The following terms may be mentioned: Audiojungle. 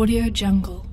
Audiojungle.